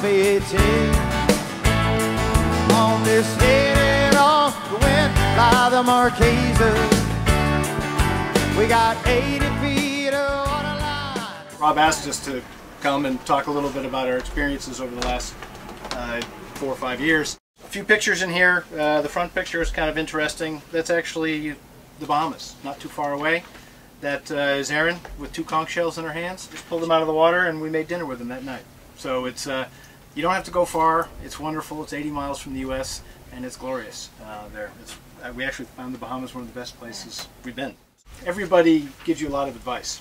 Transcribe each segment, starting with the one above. VAT. On this heading on the wind by the Marquesas, we got 80 feet of water line. Rob asked us to come and talk a little bit about our experiences over the last 4 or 5 years. A few pictures in here. The front picture is kind of interesting. That's actually the Bahamas, not too far away. That is Erin with 2 conch shells in her hands. Just pulled them out of the water and we made dinner with them that night. So it's, you don't have to go far. It's wonderful. It's 80 miles from the U.S. and it's glorious there. We actually found the Bahamas one of the best places we've been. Everybody gives you a lot of advice,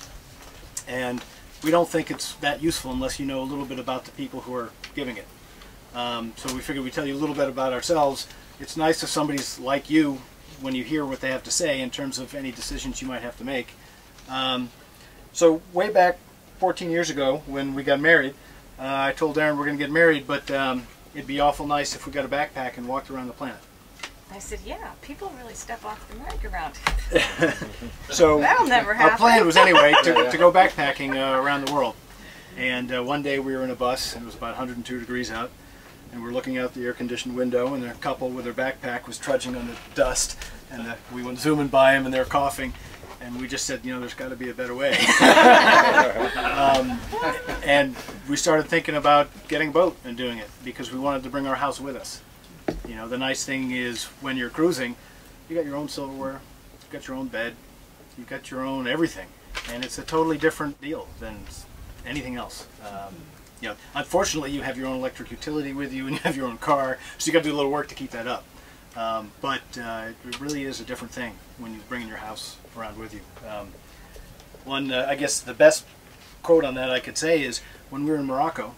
and we don't think it's that useful unless you know a little bit about the people who are giving it. So we figured we'd tell you a little bit about ourselves. It's nice if somebody's like you when you hear what they have to say in terms of any decisions you might have to make. So way back 14 years ago when we got married, I told Darren we're going to get married, but it'd be awful nice if we got a backpack and walked around the planet. I said, yeah, people really step off the merry-go-round. So that'll never happen. Our plan was anyway to go backpacking around the world. And one day we were in a bus, and it was about 102 degrees out, and we're looking out the air-conditioned window, and a couple with their backpack was trudging on the dust, and we went zooming by them, and they're coughing. And we just said, you know, there's got to be a better way. And we started thinking about getting a boat and doing it because we wanted to bring our house with us. You know, the nice thing is when you're cruising, you got your own silverware, you've got your own bed, you've got your own everything. And it's a totally different deal than anything else. You know, unfortunately, you have your own electric utility with you and you have your own car, so you got to do a little work to keep that up. It really is a different thing when you're bringing your house around with you. I guess the best quote on that I could say is when we were in Morocco,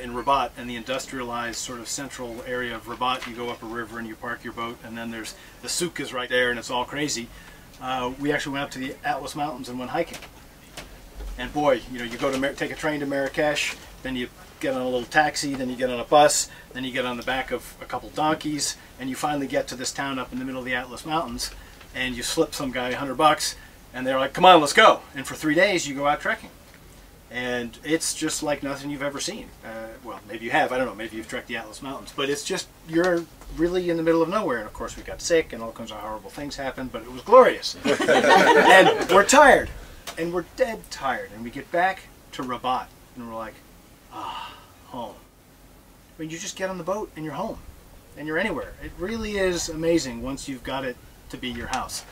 in Rabat, and the industrialized sort of central area of Rabat, you go up a river and you park your boat, and then there's the souk is right there and it's all crazy. We actually went up to the Atlas Mountains and went hiking. And boy, you know, you go to take a train to Marrakech, then you get on a little taxi, then you get on a bus, then you get on the back of a couple donkeys, and you finally get to this town up in the middle of the Atlas Mountains, and you slip some guy $100, and they're like, come on, let's go. And for 3 days, you go out trekking. And it's just like nothing you've ever seen. Well, maybe you have, I don't know, maybe you've trekked the Atlas Mountains, but it's just, you're really in the middle of nowhere. And of course, we got sick, and all kinds of horrible things happened, but it was glorious. And we're tired, and we're dead tired, and we get back to Rabat, and we're like, ah, home. I mean, you just get on the boat and you're home, and you're anywhere. It really is amazing once you've got it to be your house.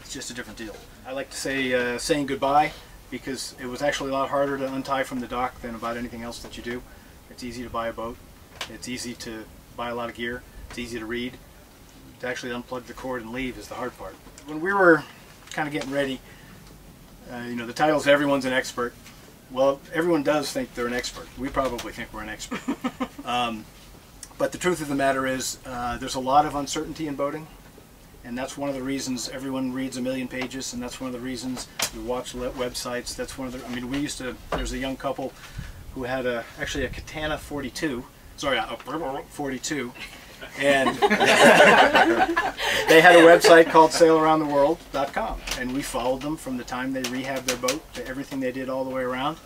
It's just a different deal. I like to say saying goodbye, because it was actually a lot harder to untie from the dock than about anything else that you do. It's easy to buy a boat. It's easy to buy a lot of gear. It's easy to read. To actually unplug the cord and leave is the hard part. When we were kind of getting ready, you know, the title's everyone's an expert. Well, everyone does think they're an expert. We probably think we're an expert. But the truth of the matter is there's a lot of uncertainty in boating, and that's one of the reasons everyone reads a million pages, and that's one of the reasons you watch websites. That's one of the, I mean, we used to, there's a young couple who had actually a Katana 42, sorry, a Bribero 42, and they had a website called SailAroundTheWorld.com, and we followed them from the time they rehabbed their boat to everything they did all the way around,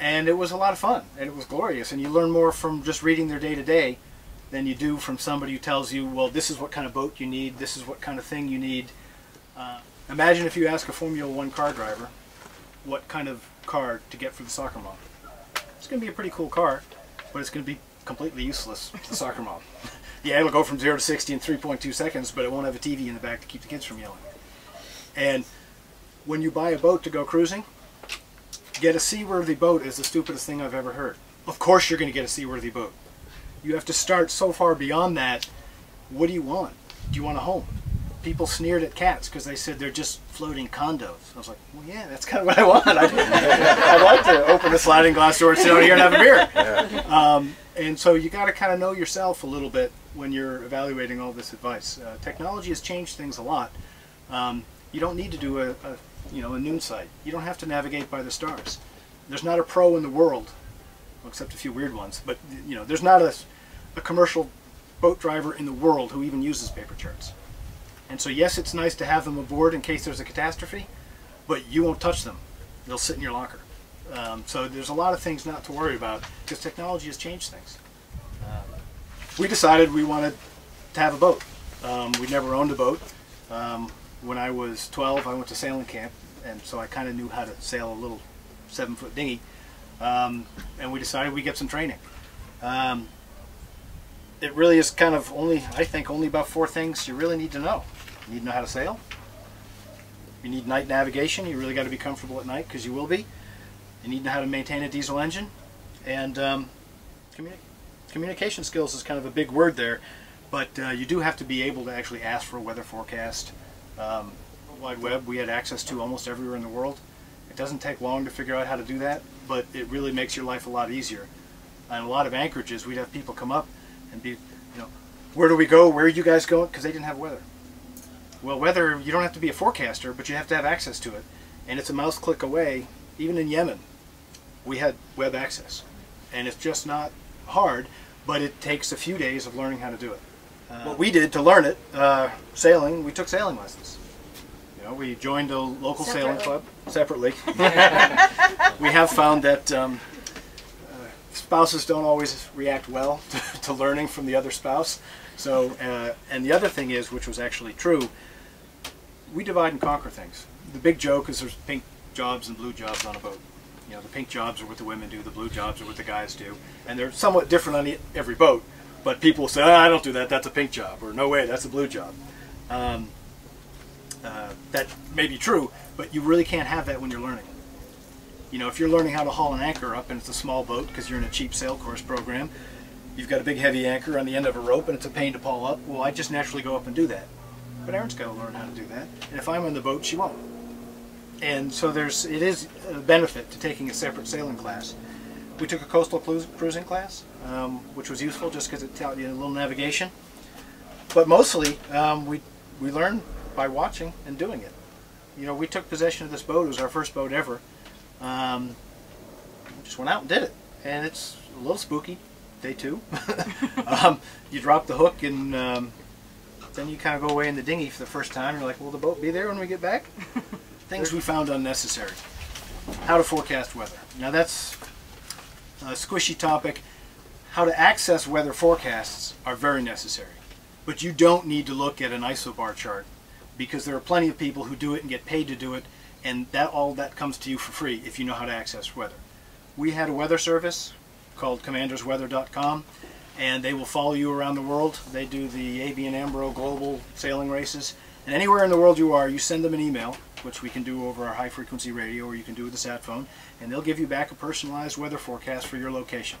and it was a lot of fun, and it was glorious, and you learn more from just reading their day-to-day than you do from somebody who tells you, well, this is what kind of boat you need, this is what kind of thing you need. Imagine if you ask a Formula One car driver what kind of car to get for the soccer mom. It's going to be a pretty cool car, but it's going to be completely useless for the soccer mom. Yeah, it'll go from 0 to 60 in 3.2 seconds, but it won't have a TV in the back to keep the kids from yelling. And when you buy a boat to go cruising, get a seaworthy boat is the stupidest thing I've ever heard. Of course you're going to get a seaworthy boat. You have to start so far beyond that. What do you want? Do you want a home? People sneered at cats because they said they're just floating condos. I was like, well, yeah, that's kind of what I want. I'd like to open a sliding glass door and sit over here and have a beer. Yeah. And so you got to kind of know yourself a little bit when you're evaluating all this advice. Technology has changed things a lot. You don't need to do a noon site. You don't have to navigate by the stars. There's not a pro in the world, except a few weird ones. But you know, there's not a commercial boat driver in the world who even uses paper charts. And so yes, it's nice to have them aboard in case there's a catastrophe, but you won't touch them. They'll sit in your locker. So there's a lot of things not to worry about because technology has changed things. We decided we wanted to have a boat. We'd never owned a boat. When I was 12, I went to sailing camp, and so I kind of knew how to sail a little 7-foot dinghy. And we decided we'd get some training. It really is kind of only, I think, only about 4 things you really need to know. You need to know how to sail. You need night navigation. You really got to be comfortable at night because you will be. You need to know how to maintain a diesel engine. And communication skills is kind of a big word there. But you do have to be able to actually ask for a weather forecast. Wide Web we had access to almost everywhere in the world. It doesn't take long to figure out how to do that, but it really makes your life a lot easier. And a lot of anchorages, we'd have people come up and be, you know, where do we go? Where are you guys going? Because they didn't have weather. Well, weather, you don't have to be a forecaster, but you have to have access to it. And it's a mouse click away. Even in Yemen, we had web access. And it's just not hard, but it takes a few days of learning how to do it. What we did to learn it, sailing, we took sailing lessons. You know, we joined a local sailing club separately. We have found that spouses don't always react well to learning from the other spouse. So, and the other thing is, which was actually true, we divide and conquer things. The big joke is there's pink jobs and blue jobs on a boat. You know, the pink jobs are what the women do, the blue jobs are what the guys do. And they're somewhat different on every boat, but people say, oh, I don't do that, that's a pink job, or no way, that's a blue job. That may be true, but you really can't have that when you're learning. You know, if you're learning how to haul an anchor up and it's a small boat because you're in a cheap sail course program, you've got a big heavy anchor on the end of a rope and it's a pain to haul up. Well, I just naturally go up and do that. But Erin's got to learn how to do that. And if I'm on the boat, she won't. And so there's, it is a benefit to taking a separate sailing class. We took a coastal cruising class, which was useful just because it taught you a little navigation. But mostly, we learn by watching and doing it. You know, we took possession of this boat. It was our first boat ever. Just went out and did it, and it's a little spooky, day 2. You drop the hook, and then you kind of go away in the dinghy for the first time. You're like, will the boat be there when we get back? Things we found unnecessary. How to forecast weather. Now that's a squishy topic. How to access weather forecasts are very necessary, but you don't need to look at an isobar chart because there are plenty of people who do it and get paid to do it. And that all that comes to you for free if you know how to access weather. We had a weather service called CommandersWeather.com, and they will follow you around the world. They do the ABN Ambro global sailing races. And anywhere in the world you are, you send them an email, which we can do over our high-frequency radio, or you can do with the sat phone, and they'll give you back a personalized weather forecast for your location.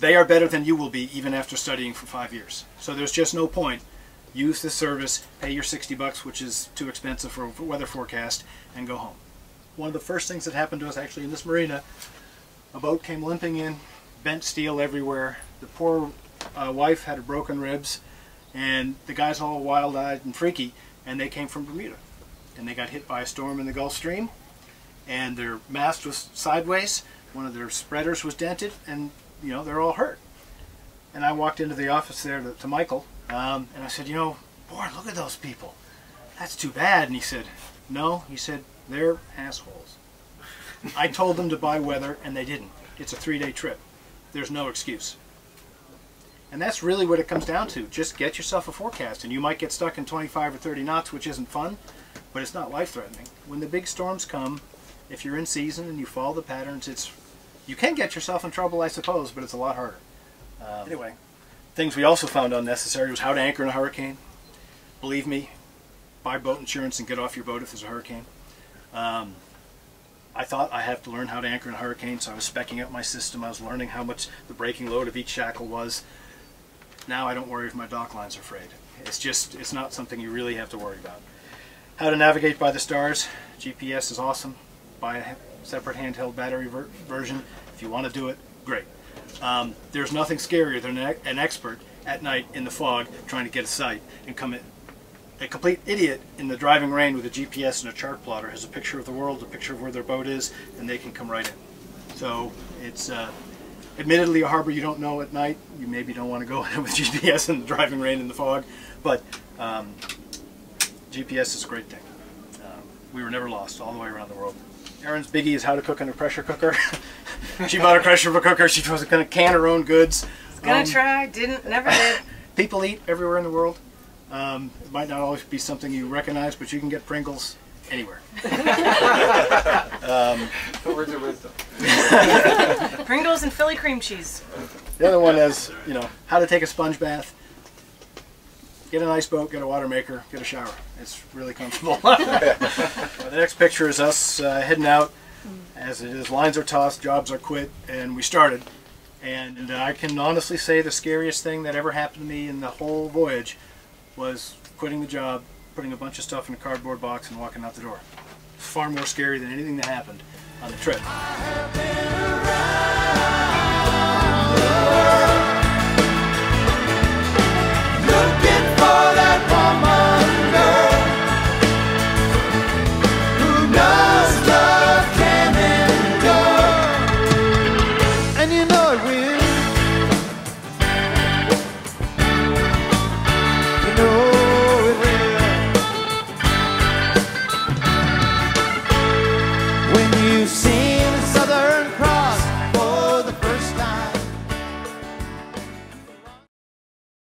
They are better than you will be even after studying for 5 years. So there's just no point. Use the service, pay your $60, which is too expensive for a weather forecast, and go home. One of the first things that happened to us actually in this marina, a boat came limping in, bent steel everywhere. The poor wife had broken ribs, and the guys all wild-eyed and freaky, and they came from Bermuda. And they got hit by a storm in the Gulf Stream, and their mast was sideways, one of their spreaders was dented, and you know, they're all hurt. And I walked into the office there to Michael, and I said, you know, boy, look at those people. That's too bad. And he said, no, he said, they're assholes. I told them to buy weather, and they didn't. It's a 3-day trip. There's no excuse. And that's really what it comes down to. Just get yourself a forecast, and you might get stuck in 25 or 30 knots, which isn't fun, but it's not life-threatening. When the big storms come, if you're in season and you follow the patterns, it's, you can get yourself in trouble, I suppose, but it's a lot harder. Anyway. Things we also found unnecessary was how to anchor in a hurricane. Believe me, buy boat insurance and get off your boat if there's a hurricane. I thought I have to learn how to anchor in a hurricane, so I was specking up my system. I was learning how much the breaking load of each shackle was. Now I don't worry if my dock lines are frayed. It's just, it's not something you really have to worry about. How to navigate by the stars. GPS is awesome. Buy a separate handheld battery version. If you want to do it, great. There's nothing scarier than an expert at night in the fog trying to get a sight and come in. A complete idiot in the driving rain with a GPS and a chart plotter has a picture of the world, a picture of where their boat is, and they can come right in. So it's admittedly a harbor you don't know at night. You maybe don't want to go in with GPS in the driving rain in the fog, but GPS is a great thing. We were never lost all the way around the world. Erin's biggie is how to cook on a pressure cooker. She bought a pressure cooker. She wasn't going to can her own goods. Was going to try. Didn't. Never did. People eat everywhere in the world. It might not always be something you recognize, but you can get Pringles anywhere. Words of wisdom. Pringles and Philly cream cheese. The other one is, you know, how to take a sponge bath. Get an ice boat, get a water maker, get a shower. It's really comfortable. The next picture is us heading out. As it is, lines are tossed, jobs are quit, and we started. And I can honestly say the scariest thing that ever happened to me in the whole voyage was quitting the job, putting a bunch of stuff in a cardboard box, and walking out the door. Far more scary than anything that happened on the trip.